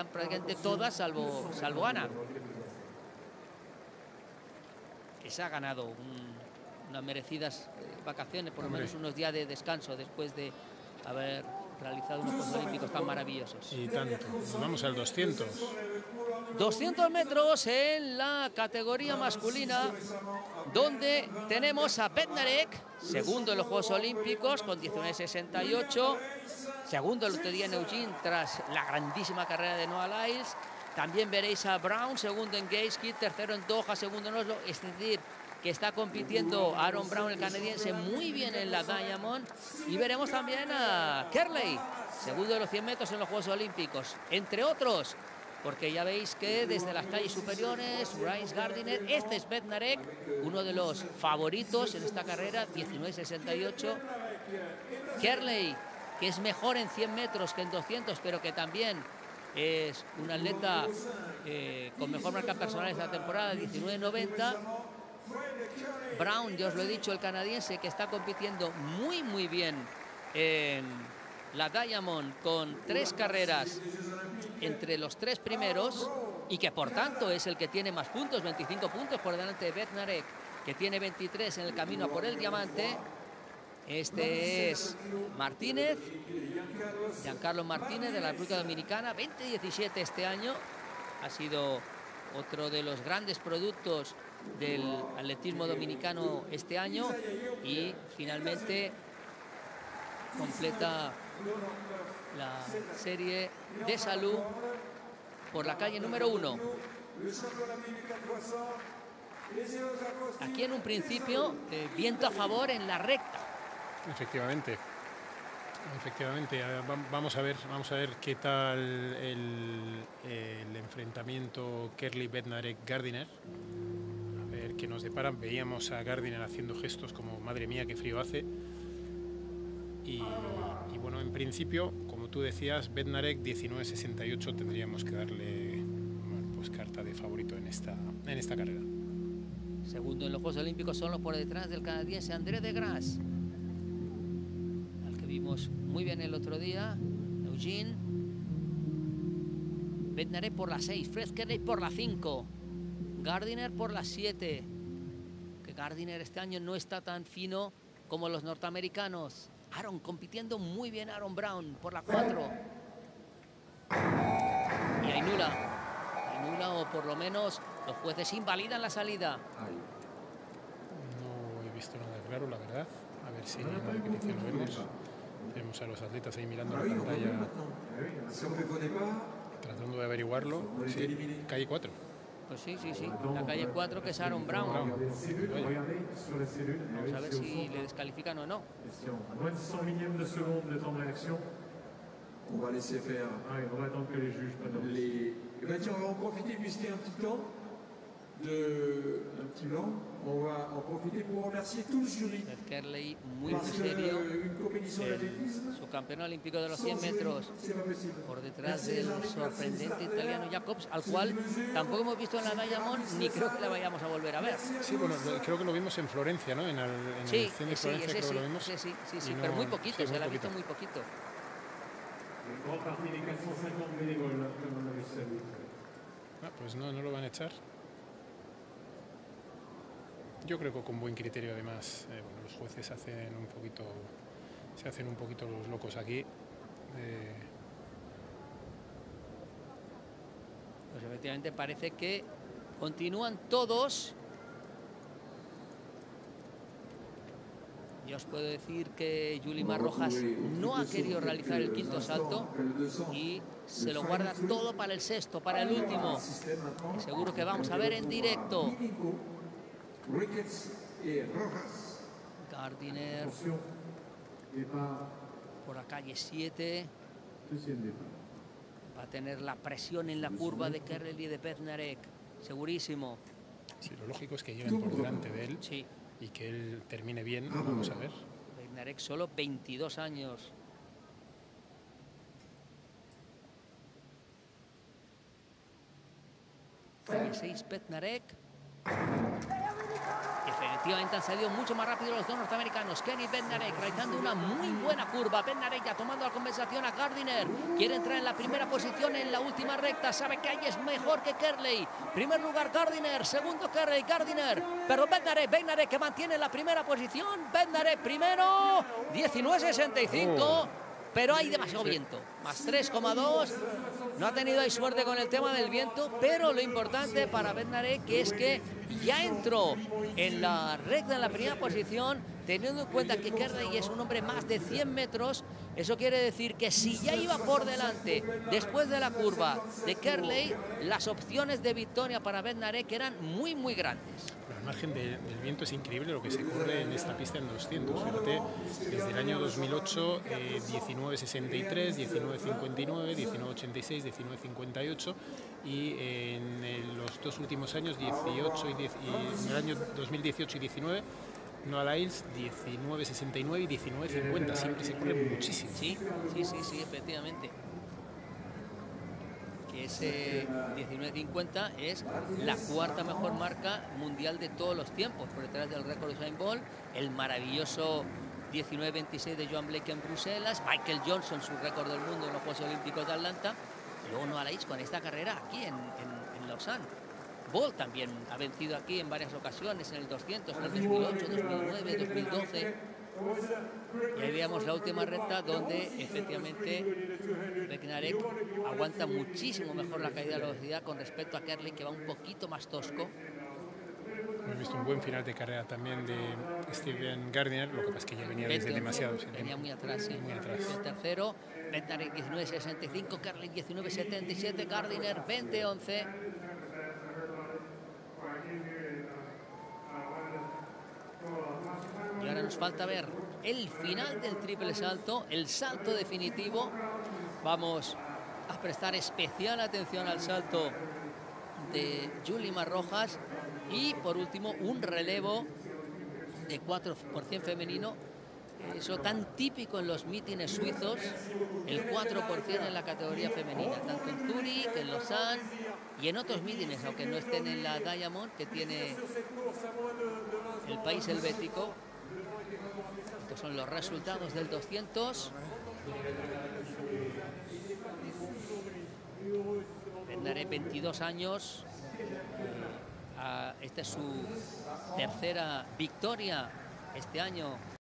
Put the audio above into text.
están prácticamente todas, salvo Ana. Que se ha ganado unas merecidas vacaciones, por lo menos unos días de descanso después de haber realizado unos Juegos Olímpicos tan maravillosos. Y tanto. Vamos al 200. 200 metros en la categoría masculina, donde tenemos a Bednarek, segundo en los Juegos Olímpicos con 19.68, segundo el otro día en Eugene tras la grandísima carrera de Noah Lyles. También veréis a Brown, segundo en Gateskill, tercero en Doha, segundo en Oslo. Es decir, que está compitiendo Aaron Brown, el canadiense, muy bien en la Diamond. Y veremos también a Kerley, segundo de los 100 metros en los Juegos Olímpicos, entre otros. Porque ya veis que desde las calles superiores, Bryce Gardiner, este es Bednarek, uno de los favoritos en esta carrera, 19.68. Kerley, que es mejor en 100 metros que en 200, pero que también es un atleta con mejor marca personal esta temporada, 19.90. Brown, ya os lo he dicho, el canadiense, que está compitiendo muy bien en la Diamond con 3 carreras entre los 3 primeros y que por tanto es el que tiene más puntos, 25 puntos por delante de Bednarek, que tiene 23 en el camino a por el diamante. Este es Martínez, Yancarlos Martínez, de la República Dominicana, 20-17 este año. Ha sido otro de los grandes productos del atletismo dominicano este año y finalmente completa la serie de salud por la calle número 1. Aquí en un principio, viento a favor en la recta. Efectivamente. Vamos a ver qué tal el enfrentamiento Kerley-Bednarek-Gardiner. A ver qué nos deparan. Veíamos a Gardiner haciendo gestos como madre mía, qué frío hace. Y bueno, en principio, como tú decías, Bednarek 19.68 tendríamos que darle pues carta de favorito en esta carrera. Segundo en los Juegos Olímpicos, solo por detrás del canadiense André de Grasse, al que vimos muy bien el otro día, Eugene. Bednarek por la 6, Fred Kerley por la 5, Gardiner por la 7. Que Gardiner este año no está tan fino como los norteamericanos. Aaron compitiendo muy bien, Aaron Brown por la 4. Y Ainula, o por lo menos los jueces invalidan la salida. No he visto nada claro, la verdad. A ver si en la repetición lo vemos. Tenemos a los atletas ahí mirando la pantalla, tratando de averiguarlo. Sí, calle 4. Pues sí, la calle 4, que es Aaron Brown. Vamos a ver si le descalifican o no. Kerley, muy serio, su campeón olímpico de los 100 metros, por detrás del sorprendente italiano Jacobs, al cual tampoco hemos visto en la Diamond, ni creo que la vayamos a volver a ver. Sí, bueno, creo que lo vimos en Florencia, ¿no? Sí, pero muy poquito, se la ha visto muy poquito. Pues no lo van a echar. Yo creo que con buen criterio, además, bueno, los jueces se hacen un poquito los locos aquí. Pues efectivamente parece que continúan todos. Yo os puedo decir que Yulimar Rojas no ha querido realizar el quinto salto y se lo guarda todo para el sexto, para el último. Y seguro que vamos a ver en directo. Gardiner por la calle 7 va a tener la presión en la curva de Kerley y de Bednarek, segurísimo. Sí, lo lógico es que lleguen por delante de él, sí, y que él termine bien. Vamos a ver. Bednarek solo 22 años. Calle 6, Bednarek. Efectivamente accedió mucho más rápido los dos norteamericanos. Kenny Bednarek realizando una muy buena curva. Bednarek ya tomando la compensación a Gardiner. Quiere entrar en la primera posición en la última recta. Sabe que ahí es mejor que Kerley. Primer lugar Gardiner, segundo Kerley. Gardiner, perdón, Bednarek que mantiene la primera posición. Bednarek primero, 19.65. Pero hay demasiado viento, más 3,2. No ha tenido ahí suerte con el tema del viento, pero lo importante para Bednarek es que ya entró en la recta, en la primera posición, teniendo en cuenta que Kerley es un hombre más de 100 metros. Eso quiere decir que si ya iba por delante después de la curva de Kerley, las opciones de victoria para Bednarek eran muy, muy grandes. La margen del viento es increíble, lo que se corre en esta pista en 200. Fíjate, desde el año 2008, 19.63, 19.59, 19.86, 19.58 y en los dos últimos años, 18 y, en el año 2018 y 19, Noah Lyles, 19.69 y 19.50. Siempre se corre muchísimo. Sí, efectivamente. Ese 19.50 es la cuarta mejor marca mundial de todos los tiempos, por detrás del récord de Usain Bolt, el maravilloso 19.26 de Yohan Blake en Bruselas, Michael Johnson, su récord del mundo en los Juegos Olímpicos de Atlanta, y luego Noah Lyles con esta carrera aquí en Lausanne. Bolt también ha vencido aquí en varias ocasiones, en el 200, en el 2008, 2009, 2012. Y ahí veamos la última recta donde efectivamente Bednarek aguanta muchísimo mejor la caída de la velocidad con respecto a Kerley, que va un poquito más tosco. Hemos visto un buen final de carrera también de Steven Gardiner, lo que pasa es que ya venía desde demasiado. Venía muy atrás, sí. Muy atrás. El tercero, Bednarek 19.65, Kerley 19.77, Gardiner 20.11. Y ahora nos falta ver el final del triple salto, el salto definitivo. Vamos a prestar especial atención al salto de Yulimar Rojas. Y por último, un relevo de 4% femenino. Eso tan típico en los mítines suizos, el 4% en la categoría femenina, tanto en Zurich, en Lausanne y en otros mítines, aunque no estén en la Diamond, que tiene el país helvético. Estos son los resultados del 200. Bednarek, 22 años. Esta es su tercera victoria este año